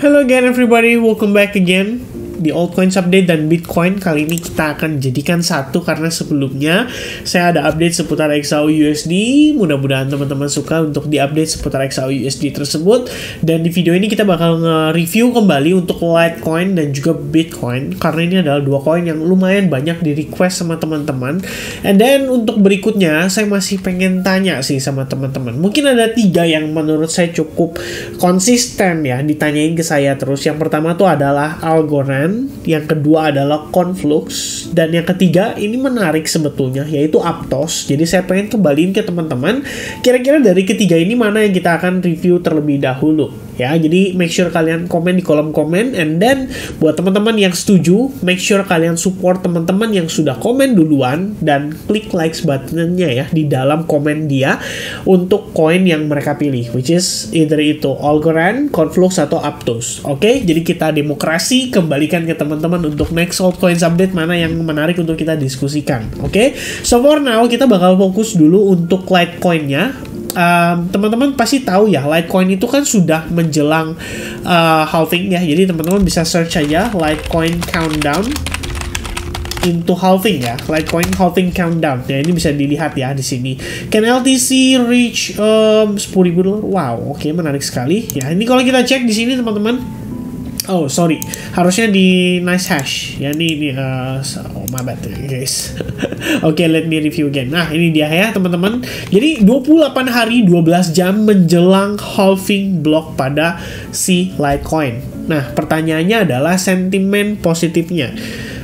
Hello again everybody, welcome back again di Altcoins Update dan Bitcoin. Kali ini kita akan jadikan satu karena sebelumnya saya ada update seputar XAU USD. Mudah-mudahan teman-teman suka untuk di-update seputar XAU USD tersebut. Dan di video ini kita bakal nge-review kembali untuk Litecoin dan juga Bitcoin karena ini adalah dua koin yang lumayan banyak di-request sama teman-teman. And then untuk berikutnya saya masih pengen tanya sih sama teman-teman. Mungkin ada tiga yang menurut saya cukup konsisten ya ditanyain ke saya terus. Yang pertama tuh adalah Algorand, yang kedua adalah Conflux, dan yang ketiga ini menarik sebetulnya yaitu Aptos. Jadi saya pengen kembaliin ke teman-teman kira-kira dari ketiga ini mana yang kita akan review terlebih dahulu ya. Jadi make sure kalian komen di kolom komen, and then buat teman-teman yang setuju make sure kalian support teman-teman yang sudah komen duluan dan klik likes buttonnya ya di dalam komen dia untuk koin yang mereka pilih, which is either itu Algorand, Conflux, atau Aptos. Oke, jadi kita demokrasi kembalikan ke teman-teman untuk next altcoins update mana yang menarik untuk kita diskusikan. Oke, so for now kita bakal fokus dulu untuk Litecoin-nya. Teman-teman pasti tahu ya, Litecoin itu kan sudah menjelang halving ya. Jadi teman-teman bisa search aja Litecoin countdown into halving ya, Litecoin halving countdown. Ya ini bisa dilihat ya di sini. Can LTC reach $10.000? Wow, oke, menarik sekali. Ya ini kalau kita cek di sini teman-teman. Oh sorry, harusnya di nice hash ya ini oh my bad guys. Oke, let me review again. Nah ini dia ya teman-teman. Jadi 28 hari 12 jam menjelang halving block pada si Litecoin. Nah pertanyaannya adalah sentimen positifnya.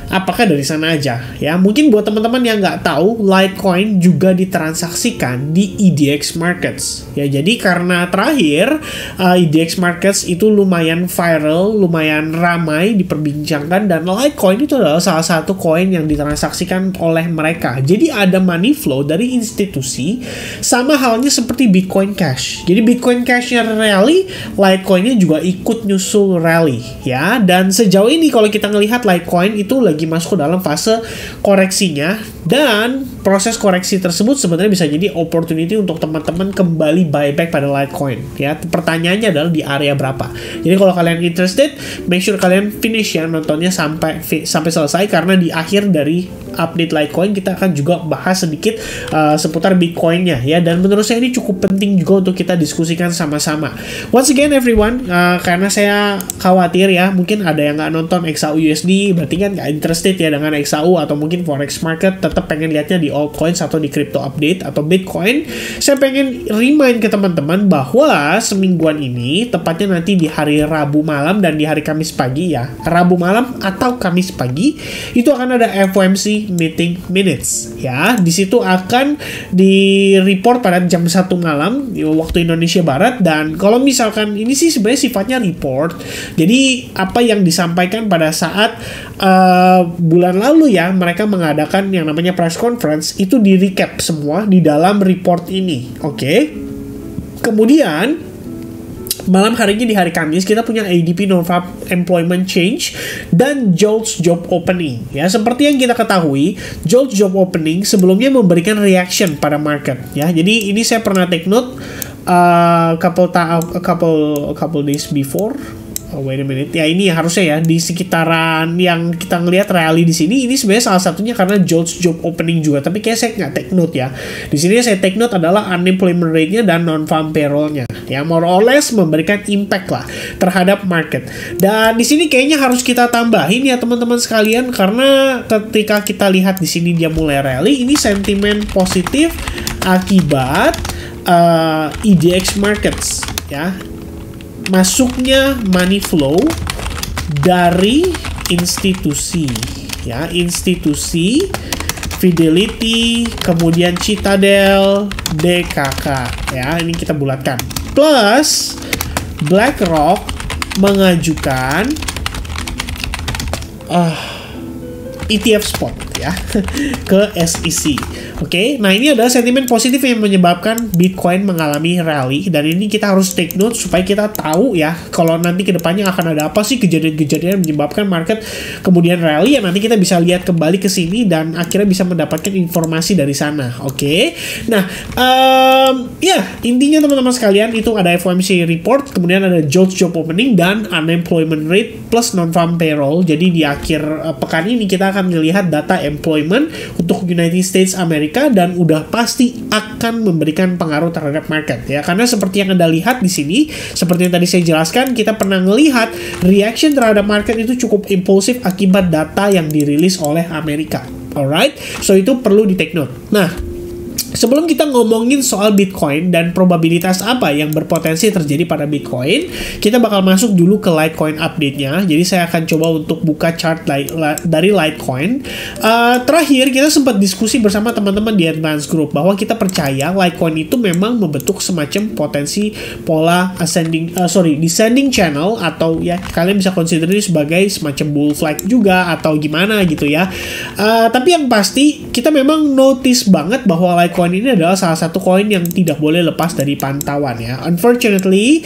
Apakah dari sana aja ya? Mungkin buat teman-teman yang nggak tahu, Litecoin juga ditransaksikan di EDX Markets ya. Jadi karena terakhir EDX Markets itu lumayan viral, lumayan ramai diperbincangkan, dan Litecoin itu adalah salah satu koin yang ditransaksikan oleh mereka. Jadi ada money flow dari institusi, sama halnya seperti Bitcoin Cash. Jadi Bitcoin Cash-nya rally, Litecoin-nya juga ikut nyusul rally ya. Dan sejauh ini kalau kita ngelihat Litecoin itu lagi masuk dalam fase koreksinya, dan proses koreksi tersebut sebenarnya bisa jadi opportunity untuk teman-teman kembali buyback pada Litecoin ya. Pertanyaannya adalah di area berapa. Jadi kalau kalian interested make sure kalian finish ya nontonnya sampai selesai, karena di akhir dari update Litecoin kita akan juga bahas sedikit seputar Bitcoin-nya ya. Dan menurut saya ini cukup penting juga untuk kita diskusikan sama-sama. Once again everyone, karena saya khawatir ya mungkin ada yang nggak nonton XAU USD berarti kan nggak interested ya dengan XAU atau mungkin forex market, tetap pengen lihatnya di altcoins atau di crypto update atau Bitcoin. Saya pengen remind ke teman-teman bahwa semingguan ini, tepatnya nanti di hari Rabu malam dan di hari Kamis pagi ya, Rabu malam atau Kamis pagi itu akan ada FOMC meeting minutes ya. Di situ akan di report pada jam 1 malam waktu Indonesia Barat. Dan kalau misalkan ini sih sebenarnya sifatnya report, jadi apa yang disampaikan pada saat bulan lalu ya mereka mengadakan yang namanya press conference itu di recap semua di dalam report ini. Oke. Kemudian malam harinya di hari Kamis kita punya ADP Employment Change dan JOLTS Job Opening ya. Seperti yang kita ketahui, JOLTS Job Opening sebelumnya memberikan reaction pada market ya. Jadi ini saya pernah take note a couple days before. Oh, wait a minute. Ya ini harusnya ya di sekitaran yang kita ngelihat rally di sini. Ini sebenarnya salah satunya karena JOLTS job opening juga. Tapi kayak saya nggak take note ya. Di sini saya take note adalah unemployment rate-nya dan non-farm payroll-nya. Ya more or less memberikan impact lah terhadap market. Dan di sini kayaknya harus kita tambahin ya teman-teman sekalian, karena ketika kita lihat di sini dia mulai rally. Ini sentimen positif akibat EDX Markets ya. Masuknya money flow dari institusi ya, institusi Fidelity, kemudian Citadel, DKK ya, ini kita bulatkan, plus BlackRock mengajukan ETF spot ya ke SEC. Oke, nah ini adalah sentimen positif yang menyebabkan Bitcoin mengalami rally. Dan ini kita harus take note supaya kita tahu ya, kalau nanti kedepannya akan ada apa sih kejadian-kejadian yang menyebabkan market kemudian rally, ya nanti kita bisa lihat kembali ke sini dan akhirnya bisa mendapatkan informasi dari sana. Oke, nah ya intinya teman-teman sekalian itu ada FOMC report, kemudian ada JOLTS job opening dan unemployment rate plus non-farm payroll. Jadi di akhir pekan ini kita akan melihat data employment untuk United States Amerika dan udah pasti akan memberikan pengaruh terhadap market ya, karena seperti yang Anda lihat di sini, seperti yang tadi saya jelaskan, kita pernah melihat reaction terhadap market itu cukup impulsif akibat data yang dirilis oleh Amerika. Alright, so itu perlu di take note. Nah, sebelum kita ngomongin soal Bitcoin dan probabilitas apa yang berpotensi terjadi pada Bitcoin, kita bakal masuk dulu ke Litecoin update-nya. Jadi saya akan coba untuk buka chart dari Litecoin. Terakhir kita sempat diskusi bersama teman-teman di Advance Group bahwa kita percaya Litecoin itu memang membentuk semacam potensi pola descending channel, atau ya kalian bisa consider ini sebagai semacam bull flag juga atau gimana gitu ya. Tapi yang pasti kita memang notice banget bahwa Litecoin ini adalah salah satu koin yang tidak boleh lepas dari pantauan ya. Unfortunately,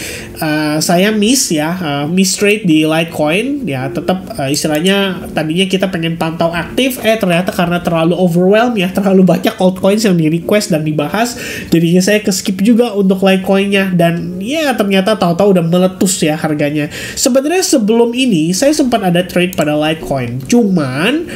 saya miss ya, miss trade di Litecoin ya. Tetap istilahnya tadinya kita pengen pantau aktif, ternyata karena terlalu overwhelm ya, terlalu banyak altcoins yang di request dan dibahas, jadinya saya keskip juga untuk Litecoin-nya. Dan ya ternyata tahu-tahu udah meletus ya harganya. Sebenarnya sebelum ini saya sempat ada trade pada Litecoin, cuman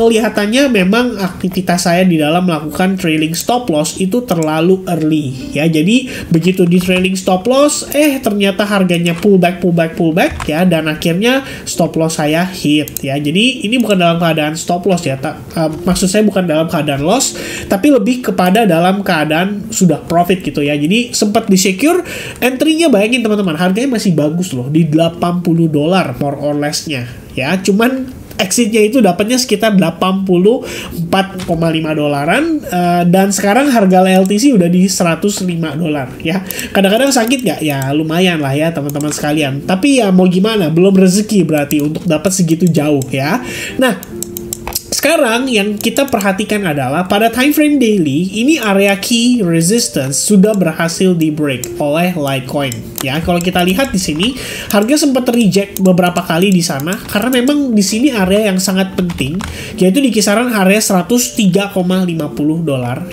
kelihatannya memang aktivitas saya di dalam melakukan trailing stop loss itu terlalu early ya. Jadi begitu di trailing stop loss, ternyata harganya pullback ya, dan akhirnya stop loss saya hit ya. Jadi ini bukan dalam keadaan stop loss ya, maksud saya bukan dalam keadaan loss, tapi lebih kepada dalam keadaan sudah profit gitu ya. Jadi sempat di secure entry-nya, bayangin teman-teman, harganya masih bagus loh di $80 more or less-nya ya, cuman exitnya itu dapatnya sekitar $84,5, dan sekarang harga LTC udah di $105 ya. Kadang-kadang sakit nggak? Ya lumayan lah ya teman-teman sekalian. Tapi ya mau gimana? Belum rezeki berarti untuk dapat segitu jauh ya. Nah, sekarang yang kita perhatikan adalah pada time frame daily ini area key resistance sudah berhasil di break oleh Litecoin ya. Kalau kita lihat di sini harga sempat reject beberapa kali di sana karena memang di sini area yang sangat penting, yaitu di kisaran area $103,50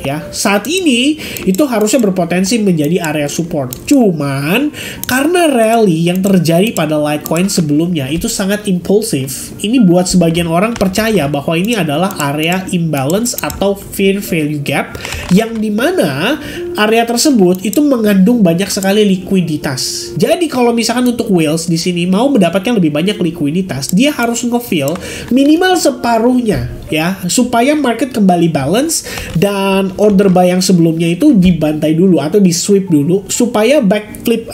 ya. Saat ini itu harusnya berpotensi menjadi area support. Cuman karena rally yang terjadi pada Litecoin sebelumnya itu sangat impulsif, ini buat sebagian orang percaya bahwa ini adalah area imbalance atau fair value gap, yang dimana area tersebut itu mengandung banyak sekali likuiditas. Jadi kalau misalkan untuk whales di sini mau mendapatkan lebih banyak likuiditas, dia harus ngefill minimal separuhnya ya, supaya market kembali balance dan order buy yang sebelumnya itu dibantai dulu atau di sweep dulu, supaya backflip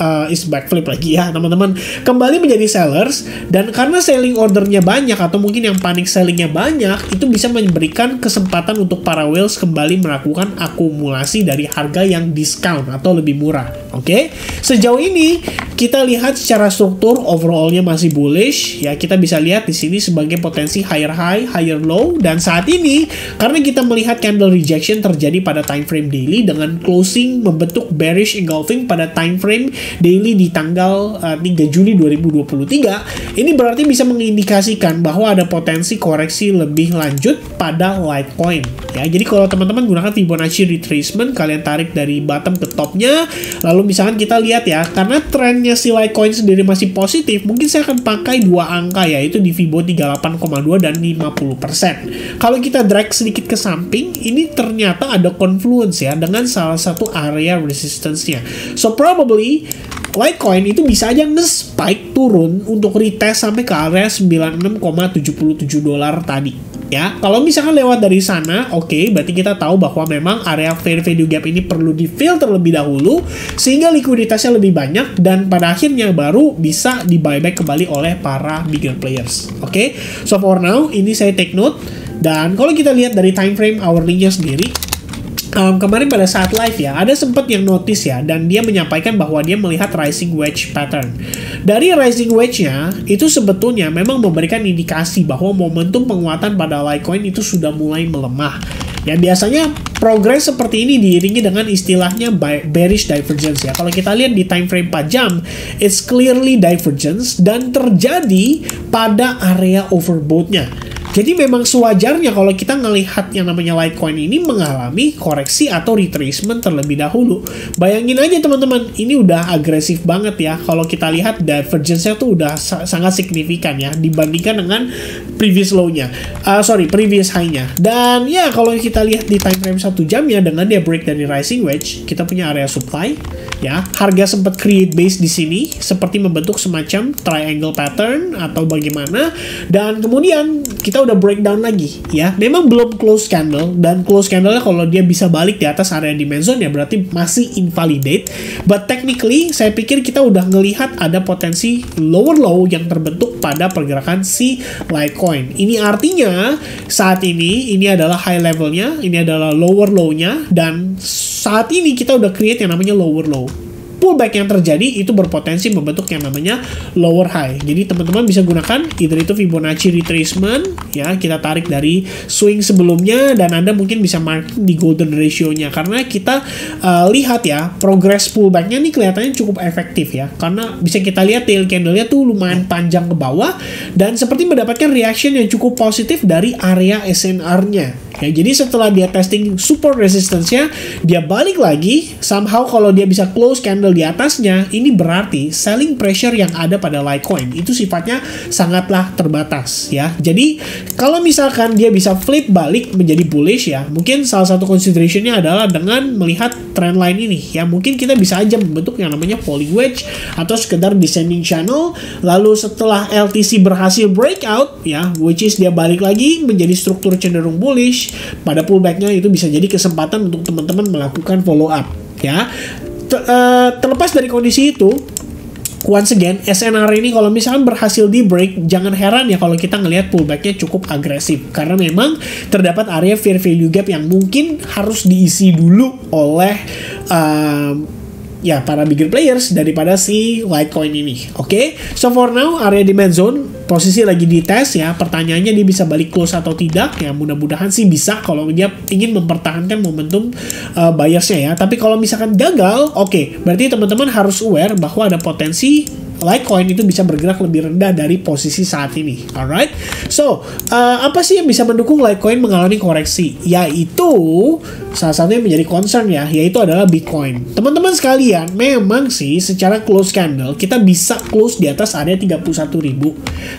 lagi ya teman-teman, kembali menjadi sellers. Dan karena selling ordernya banyak atau mungkin yang panic sellingnya banyak, itu bisa memberikan kesempatan untuk para whales kembali melakukan akumulasi dari harga yang discount atau lebih murah. Oke, sejauh ini kita lihat secara struktur overallnya masih bullish ya. Kita bisa lihat di sini sebagai potensi higher high, higher low, dan saat ini karena kita melihat candle rejection terjadi pada time frame daily dengan closing membentuk bearish engulfing pada time frame daily di tanggal 3 Juli 2023, ini berarti bisa mengindikasikan bahwa ada potensi koreksi lebih lanjut pada Litecoin ya. Jadi kalau teman-teman gunakan Fibonacci retracement, kalian tarik dari bottom ke topnya, lalu misalkan kita lihat ya, karena trennya si Litecoin sendiri masih positif, mungkin saya akan pakai dua angka yaitu di Fibo 38,2 dan 50%. Kalau kita drag sedikit ke samping, ini ternyata ada confluence ya dengan salah satu area resistance-nya. So probably Litecoin itu bisa aja nge-spike turun untuk retest sampai ke area $96,77 tadi ya. Kalau misalkan lewat dari sana, oke, berarti kita tahu bahwa memang area fair value gap ini perlu di-fill terlebih dahulu sehingga likuiditasnya lebih banyak, dan pada akhirnya baru bisa di-buyback kembali oleh para bigger players. Oke, so for now ini saya take note. Dan kalau kita lihat dari time frame hourly-nya sendiri, kemarin pada saat live ya, ada sempat yang notice ya, dan dia menyampaikan bahwa dia melihat rising wedge pattern. Dari rising wedge-nya, itu sebetulnya memang memberikan indikasi bahwa momentum penguatan pada Litecoin itu sudah mulai melemah. Ya biasanya progres seperti ini diiringi dengan istilahnya bearish divergence ya. Kalau kita lihat di time frame 4 jam, it's clearly divergence dan terjadi pada area overbought-nya. Jadi memang sewajarnya kalau kita ngelihat yang namanya Litecoin ini mengalami koreksi atau retracement terlebih dahulu. Bayangin aja teman-teman, ini udah agresif banget ya. Kalau kita lihat divergence-nya tuh udah sangat signifikan ya dibandingkan dengan previous low-nya. Previous high-nya. Dan ya kalau kita lihat di time frame 1 jam ya, dengan dia break dari rising wedge, kita punya area supply ya. Harga sempat create base di sini seperti membentuk semacam triangle pattern atau bagaimana. Dan kemudian kita udah breakdown lagi ya, memang belum close candle, dan close candle kalau dia bisa balik di atas area dimension ya berarti masih invalidate, but technically saya pikir kita udah ngelihat ada potensi lower low yang terbentuk pada pergerakan si Litecoin. Ini artinya saat ini adalah high levelnya, ini adalah lower lownya, dan saat ini kita udah create yang namanya lower low. Pullback yang terjadi itu berpotensi membentuk yang namanya lower high. Jadi teman-teman bisa gunakan either itu Fibonacci retracement ya, kita tarik dari swing sebelumnya, dan Anda mungkin bisa marking di golden ratio-nya, karena kita lihat ya progress pullback-nya ini kelihatannya cukup efektif ya, karena bisa kita lihat tail candle-nya tuh lumayan panjang ke bawah dan seperti mendapatkan reaction yang cukup positif dari area SNR-nya. Ya, jadi setelah dia testing support resistance-nya, dia balik lagi. Somehow kalau dia bisa close candle di atasnya, ini berarti selling pressure yang ada pada Litecoin itu sifatnya sangatlah terbatas ya. Jadi kalau misalkan dia bisa flip balik menjadi bullish ya, mungkin salah satu consideration-nya adalah dengan melihat trend line ini ya. Mungkin kita bisa aja membentuk yang namanya falling wedge atau sekedar descending channel. Lalu setelah LTC berhasil breakout ya, which is dia balik lagi menjadi struktur cenderung bullish, pada pullback-nya itu bisa jadi kesempatan untuk teman-teman melakukan follow up ya. Terlepas dari kondisi itu, once again, SNR ini kalau misalkan berhasil di-break, jangan heran ya kalau kita ngelihat pullback-nya cukup agresif. Karena memang terdapat area fair value gap yang mungkin harus diisi dulu oleh para bigger players daripada si Litecoin ini. Oke, so for now, area demand zone posisi lagi dites ya, pertanyaannya dia bisa balik close atau tidak ya, mudah-mudahan sih bisa kalau dia ingin mempertahankan momentum buyersnya ya. Tapi kalau misalkan gagal, oke, berarti teman-teman harus aware bahwa ada potensi Litecoin itu bisa bergerak lebih rendah dari posisi saat ini. Alright, so apa sih yang bisa mendukung Litecoin mengalami koreksi? Yaitu salah satunya menjadi concern ya, yaitu adalah Bitcoin. Teman-teman sekalian, memang sih secara close candle kita bisa close di atas area 31.000.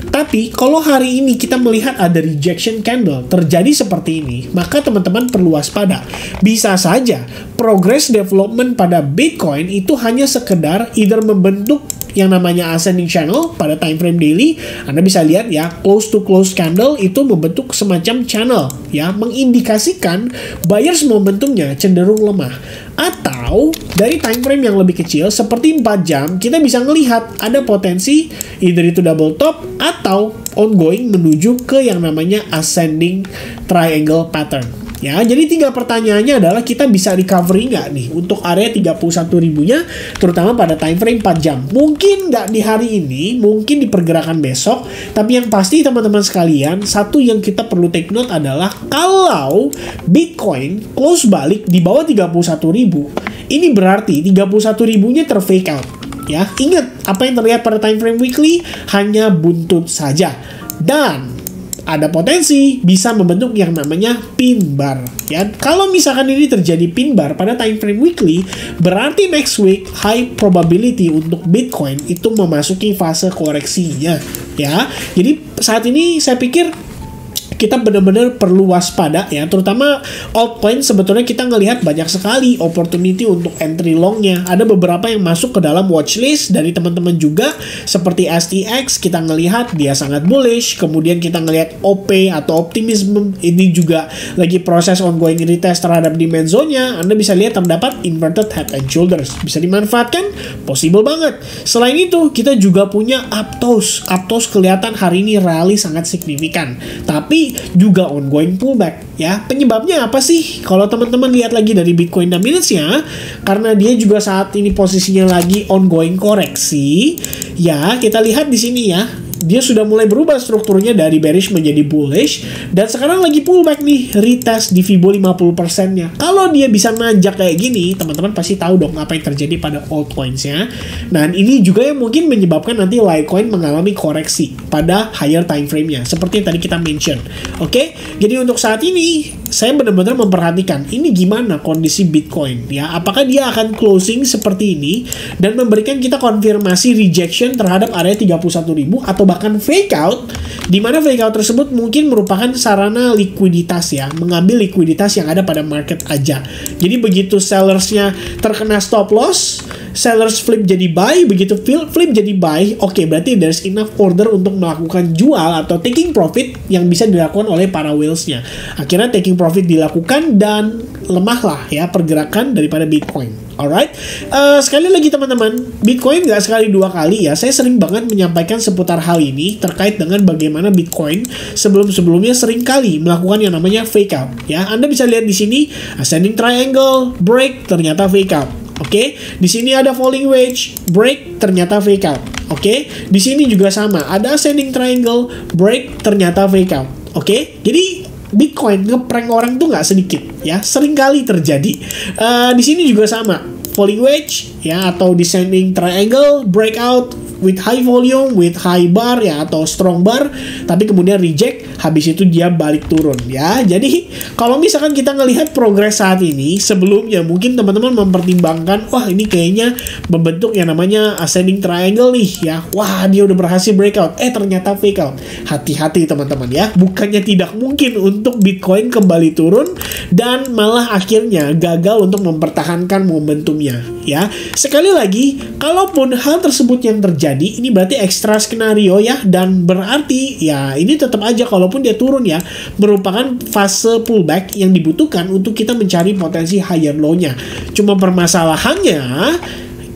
Tapi kalau hari ini kita melihat ada rejection candle terjadi seperti ini, maka teman-teman perlu waspada. Bisa saja progress development pada Bitcoin itu hanya sekedar either membentuk yang namanya ascending channel pada time frame daily. Anda bisa lihat ya, close to close candle itu membentuk semacam channel ya, mengindikasikan buyers momentumnya cenderung lemah. Atau dari time frame yang lebih kecil seperti 4 jam, kita bisa melihat ada potensi either itu double top atau ongoing menuju ke yang namanya ascending triangle pattern. Ya, jadi tiga pertanyaannya adalah kita bisa recovery nggak nih untuk area 31.000-nya, terutama pada time frame 4 jam. Mungkin nggak di hari ini, mungkin di pergerakan besok, tapi yang pasti teman-teman sekalian, satu yang kita perlu take note adalah kalau Bitcoin close balik di bawah 31.000, ini berarti 31.000-nya terfake out. Ya, ingat apa yang terlihat pada time frame weekly hanya buntut saja. Dan ada potensi bisa membentuk yang namanya pin bar ya. Kalau misalkan ini terjadi pin bar pada time frame weekly, berarti next week high probability untuk Bitcoin itu memasuki fase koreksinya ya. Jadi saat ini saya pikir kita benar-benar perlu waspada ya, terutama altcoin. Sebetulnya kita ngelihat banyak sekali opportunity untuk entry long-nya. Ada beberapa yang masuk ke dalam watchlist dari teman-teman juga, seperti STX kita ngelihat dia sangat bullish, kemudian kita ngelihat OP atau Optimism ini juga lagi proses ongoing retest terhadap demand zone-nya. Anda bisa lihat terdapat inverted head and shoulders, bisa dimanfaatkan, possible banget. Selain itu kita juga punya Aptos kelihatan hari ini rally sangat signifikan, tapi juga ongoing pullback ya. Penyebabnya apa sih? Kalau teman-teman lihat lagi dari Bitcoin dominance-nya, karena dia juga saat ini posisinya lagi ongoing koreksi ya, kita lihat di sini ya, dia sudah mulai berubah strukturnya dari bearish menjadi bullish, dan sekarang lagi pullback nih, retest di Fibo 50%-nya. Kalau dia bisa nanjak kayak gini, teman-teman pasti tahu dong apa yang terjadi pada altcoins-nya. Nah, ini juga yang mungkin menyebabkan nanti Litecoin mengalami koreksi pada higher time frame-nya, seperti yang tadi kita mention. Oke, jadi untuk saat ini saya benar-benar memperhatikan ini gimana kondisi Bitcoin ya. Apakah dia akan closing seperti ini dan memberikan kita konfirmasi rejection terhadap area 31.000 atau bahkan fake out, di mana fake out tersebut mungkin merupakan sarana likuiditas ya, mengambil likuiditas yang ada pada market aja. Jadi begitu sellersnya terkena stop loss, sellers flip jadi buy, begitu flip jadi buy, oke, berarti there's enough order untuk melakukan jual atau taking profit yang bisa dilakukan oleh para whales-nya. Akhirnya taking profit dilakukan dan lemahlah ya pergerakan daripada Bitcoin. Alright, sekali lagi teman-teman, Bitcoin nggak sekali dua kali ya. Saya sering banget menyampaikan seputar hal ini terkait dengan bagaimana Bitcoin sebelum-sebelumnya sering kali melakukan yang namanya fake out. Ya, Anda bisa lihat di sini ascending triangle, break, ternyata fake out. Oke, di sini ada falling wedge, break, ternyata fake out. Oke, di sini juga sama, ada ascending triangle, break, ternyata fake out. Oke, jadi Bitcoin ngeprank orang tuh nggak sedikit ya, seringkali terjadi. Di sini juga sama, falling wedge ya, atau descending triangle, breakout with high volume, with high bar ya, atau strong bar, tapi kemudian reject, habis itu dia balik turun ya. Jadi kalau misalkan kita ngelihat progres saat ini, sebelumnya mungkin teman-teman mempertimbangkan, wah ini kayaknya membentuk yang namanya ascending triangle nih ya, wah dia udah berhasil breakout, ternyata fake out. Hati-hati teman-teman ya, bukannya tidak mungkin untuk Bitcoin kembali turun dan malah akhirnya gagal untuk mempertahankan momentumnya ya. Sekali lagi, kalaupun hal tersebut yang terjadi, ini berarti ekstra skenario ya, dan berarti ya ini tetap aja kalaupun dia turun ya, merupakan fase pullback yang dibutuhkan untuk kita mencari potensi higher low-nya. Cuma permasalahannya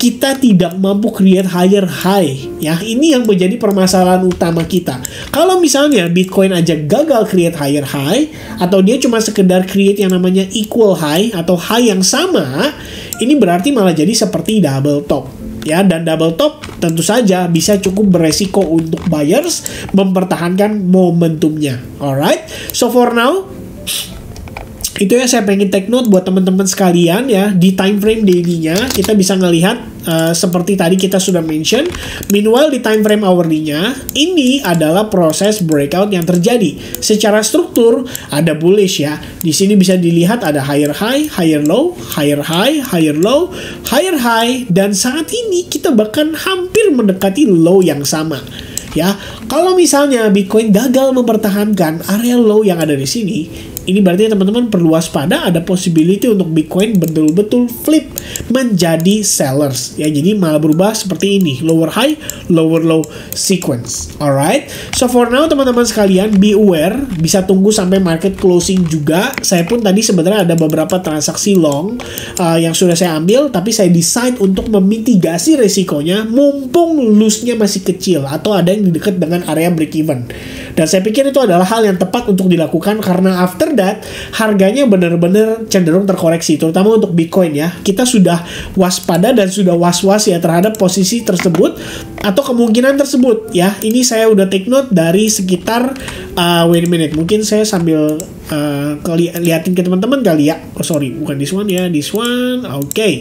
kita tidak mampu create higher high ya, ini yang menjadi permasalahan utama kita. Kalau misalnya Bitcoin aja gagal create higher high, atau dia cuma sekedar create yang namanya equal high atau high yang sama, ini berarti malah jadi seperti double top ya, dan double top tentu saja bisa cukup beresiko untuk buyers mempertahankan momentumnya. Alright, so for now itu ya, saya pengen take note buat teman-teman sekalian ya. Di time frame daily-nya kita bisa ngelihat seperti tadi kita sudah mention. Meanwhile di time frame hourly-nya, ini adalah proses breakout yang terjadi. Secara struktur ada bullish ya. Di sini bisa dilihat ada higher high, higher low, higher high, higher low, higher high, dan saat ini kita bahkan hampir mendekati low yang sama. Ya, kalau misalnya Bitcoin gagal mempertahankan area low yang ada di sini, ini berarti teman-teman perlu waspada, ada possibility untuk Bitcoin betul-betul flip menjadi sellers ya, jadi malah berubah seperti ini, lower high, lower low sequence. Alright, so for now teman-teman sekalian, be aware, bisa tunggu sampai market closing juga. Saya pun tadi sebenarnya ada beberapa transaksi long yang sudah saya ambil, tapi saya decide untuk memitigasi resikonya mumpung loose-nya masih kecil atau ada di dekat dengan area break even, dan saya pikir itu adalah hal yang tepat untuk dilakukan karena after that harganya benar-benar cenderung terkoreksi, terutama untuk Bitcoin ya. Kita sudah waspada dan sudah was-was ya terhadap posisi tersebut atau kemungkinan tersebut ya. Ini saya udah take note dari sekitar wait a minute, mungkin saya sambil liatin ke teman-teman kali ya. Oh sorry, bukan this one ya, this one. Oke, okay.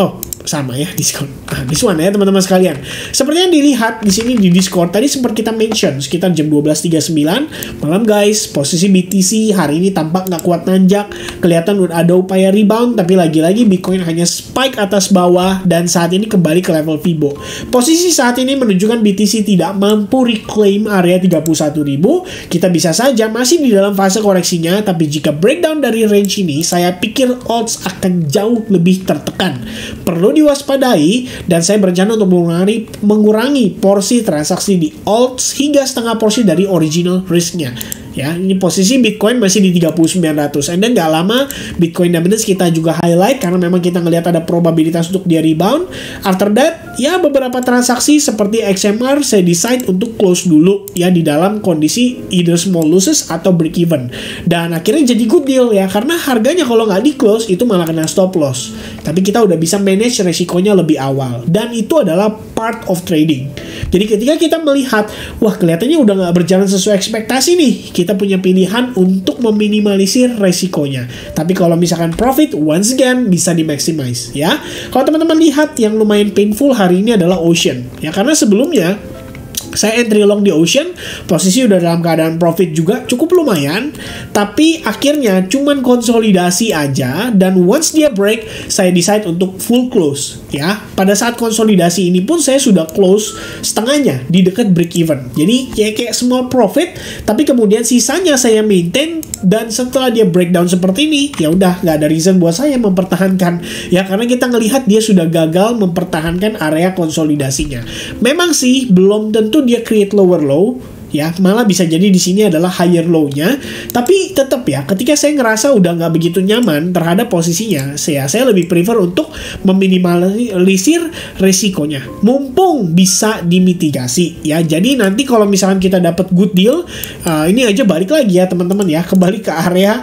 Oh sama ya, diskon. Nah, diskon ya teman-teman sekalian. Seperti yang dilihat di sini di Discord tadi seperti kita mention sekitar jam 12.39 malam guys, posisi BTC hari ini tampak nggak kuat nanjak, kelihatan udah ada upaya rebound, tapi lagi-lagi Bitcoin hanya spike atas bawah dan saat ini kembali ke level Fibo. Posisi saat ini menunjukkan BTC tidak mampu reclaim area 31.000. Kita bisa saja masih di dalam fase koreksinya, tapi jika breakdown dari range ini, saya pikir odds akan jauh lebih tertekan. Perlu diwaspadai, dan saya berencana untuk mengurangi porsi transaksi di alts hingga setengah porsi dari original risk-nya. Ya, ini posisi Bitcoin masih di 39.000. And then gak lama Bitcoin dominance kita juga highlight karena memang kita ngelihat ada probabilitas untuk dia rebound. After that, ya beberapa transaksi seperti XMR saya decide untuk close dulu ya di dalam kondisi either small losses atau break even. Dan akhirnya jadi good deal ya, karena harganya kalau nggak di close itu malah kena stop loss. Tapi kita udah bisa manage resikonya lebih awal. Dan itu adalah part of trading. Jadi ketika kita melihat, wah kelihatannya udah nggak berjalan sesuai ekspektasi nih, kita punya pilihan untuk meminimalisir resikonya. Tapi kalau misalkan profit, once again bisa di-maximize ya. Kalau teman-teman lihat yang lumayan painful hari ini adalah Ocean ya, karena sebelumnya saya entry long di Ocean, posisi udah dalam keadaan profit juga cukup lumayan, tapi akhirnya cuman konsolidasi aja, dan once dia break, saya decide untuk full close ya. Pada saat konsolidasi ini pun saya sudah close setengahnya di dekat break even. Jadi kayak small profit, tapi kemudian sisanya saya maintain, dan setelah dia breakdown seperti ini, ya udah nggak ada reason buat saya mempertahankan ya, karena kita ngelihat dia sudah gagal mempertahankan area konsolidasinya. Memang sih belum tentu dia create lower low ya, malah bisa jadi di sini adalah higher low-nya, tapi tetap ya, ketika saya ngerasa udah nggak begitu nyaman terhadap posisinya, saya lebih prefer untuk meminimalisir resikonya, mumpung bisa dimitigasi ya. Jadi nanti kalau misalkan kita dapat good deal, ini aja balik lagi ya teman-teman ya, kembali ke area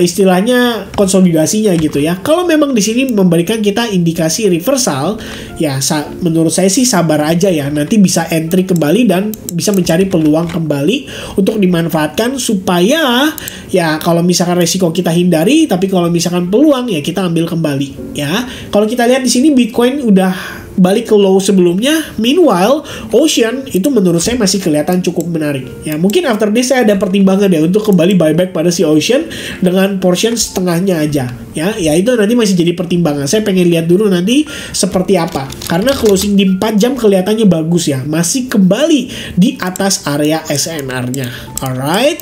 istilahnya konsolidasinya gitu ya. Kalau memang di sini memberikan kita indikasi reversal, ya menurut saya sih sabar aja ya, nanti bisa entry kembali dan bisa mencari peluang kembali untuk dimanfaatkan, supaya ya kalau misalkan resiko kita hindari, tapi kalau misalkan peluang ya kita ambil kembali ya. Kalau kita lihat di sini Bitcoin udah balik ke low sebelumnya, meanwhile Ocean itu menurut saya masih kelihatan cukup menarik ya. Mungkin after this saya ada pertimbangan ya untuk kembali buyback pada si Ocean dengan portion setengahnya aja ya. Ya itu nanti masih jadi pertimbangan, saya pengen lihat dulu nanti seperti apa, karena closing di 4 jam kelihatannya bagus ya, masih kembali di atas area XMR nya alright.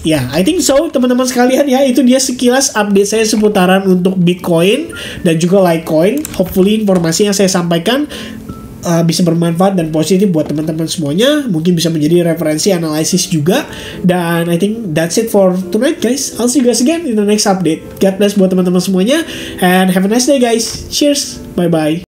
Ya, I think so teman-teman sekalian ya, itu dia sekilas update saya seputaran untuk Bitcoin dan juga Litecoin. Hopefully informasi yang saya sampaikan bisa bermanfaat dan positif buat teman-teman semuanya, mungkin bisa menjadi referensi analisis juga. Dan I think that's it for tonight guys, I'll see you guys again in the next update. God bless buat teman-teman semuanya, and have a nice day guys, cheers, bye-bye.